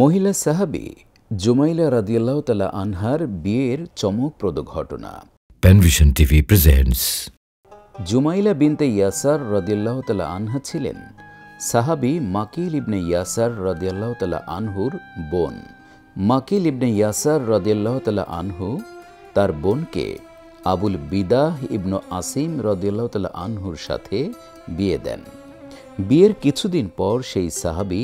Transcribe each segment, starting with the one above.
महिला साहाबी जुमाइला রাদিয়াল্লাহু তাআলা আনহার বিয়ের চমকপ্রদ ঘটনা। Panvision TV presents. জুমাইলা বিনতে ইয়াসার রাদিয়াল্লাহু তাআলা আনহা ছিলেন সাহাবী মাকিল ইবনে ইয়াসার রাদিয়াল্লাহু তাআলা আনহুর বোন। মাকিল ইবনে ইয়াসার রাদিয়াল্লাহু তাআলা আনহু তার বোনকে আবুল বিদাহ ইবনু আসিম রাদিয়াল্লাহু তাআলা আনহুর সাথে বিয়ে দেন। বিয়ের কিছুদিন পর সেই সাহাবী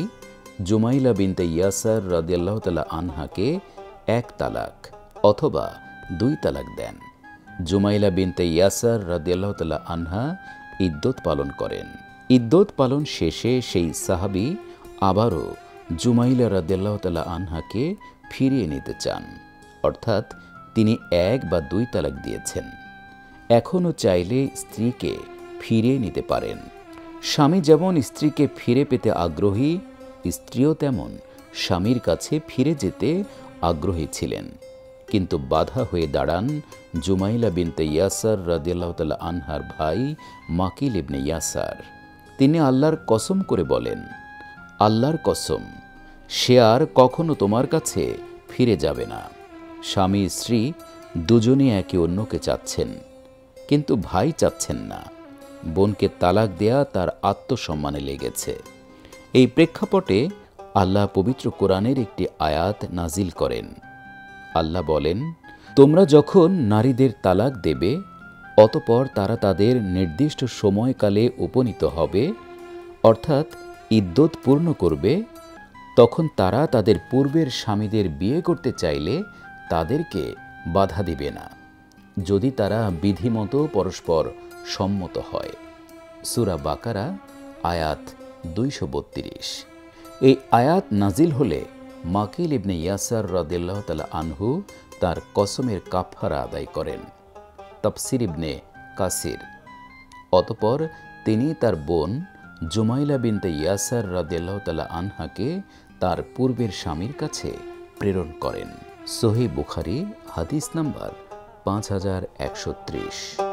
জুমাইলা বিনতে ইয়াসার রাদিয়াল্লাহু তাআলা আনহাকে এক তালাক অথবা দুই তালাক দেন। জুমাইলা বিনতে ইয়াসার রাদিয়াল্লাহু তাআলা আনহা ইদ্দত পালন করেন। ইদ্দত পালন শেষে সেই সাহাবী আবারও জুমাইলা রাদিয়াল্লাহু তাআলা আনহাকে ফিরিয়ে নিতে চান, অর্থাৎ তিনি এক বা দুই তালাক দিয়েছেন, এখনও চাইলে স্ত্রীকে ফিরিয়ে নিতে পারেন। স্বামী যেমন স্ত্রীকে ফিরে পেতে আগ্রহী, স্ত্রীও তেমন স্বামীর কাছে ফিরে যেতে আগ্রহী ছিলেন, কিন্তু বাধা হয়ে দাঁড়ান জুমাইলা বিনতে ইয়াসার রাদিয়াল্লাহু তাআলা আনহার ভাই মাকিল ইবনে ইয়াসার। তিনি আল্লাহর কসম করে বলেন, আল্লাহর কসম, সে আর কখনো তোমার কাছে ফিরে যাবে না। স্বামী স্ত্রী দুজনে একে অন্যকে চাচ্ছেন, কিন্তু ভাই চাচ্ছেন না। বোনকে তালাক দেয়া তার আত্মসম্মানে লেগেছে। এই প্রেক্ষাপটে আল্লাহ পবিত্র কোরআনের একটি আয়াত নাজিল করেন। আল্লাহ বলেন, তোমরা যখন নারীদের তালাক দেবে, অতঃপর তারা তাদের নির্দিষ্ট সময়কালে উপনীত হবে, অর্থাৎ ইদ্দত পূর্ণ করবে, তখন তারা তাদের পূর্বের স্বামীদের বিয়ে করতে চাইলে তাদেরকে বাধা দিবে না, যদি তারা বিধিমতো পরস্পর সম্মত হয়। সূরা বাকারা আয়াত ২৩২। এই আয়াত নাজিল হলে মাকিল ইবনে ইয়াসার রাদিয়াল্লাহু তাআলা আনহু তার কসমের কাফারা আদায় করেন। তাফসির ইবনে কাসির। অতঃপর তিনি তার বোন জুমাইলা বিনতে ইয়াসার রাদিয়াল্লাহু তাআলা আনহাকে তার পূর্বের স্বামীর কাছে প্রেরণ করেন। সহিহ বুখারী হাদিস নাম্বার ৫১৩০।